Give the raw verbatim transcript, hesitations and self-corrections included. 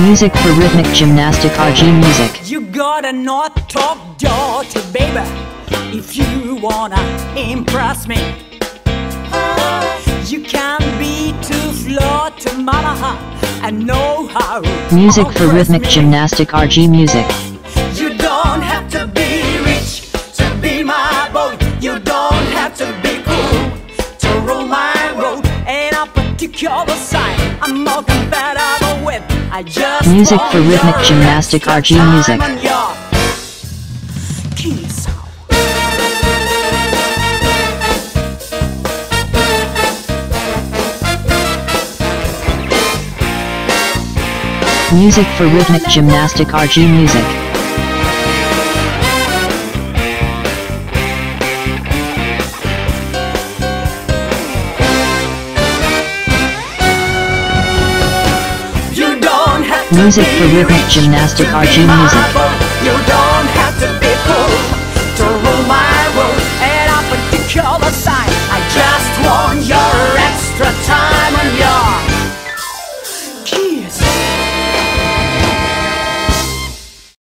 Music for rhythmic gymnastic RGmusic. You gotta not talk dirty, baby, if you wanna impress me. You can't be too flirty, mama, and know how. Music for rhythmic me. gymnastic RGmusic. You don't have to be rich to be my boy. You don't have to be cool to rule my road. Ain't a particular sign I'm more compatible with. I just Music for rhythmic gymnastic RGmusic. Keys. Music for rhythmic gymnastic RGmusic. Music for rhythmic gymnastic RGmusic.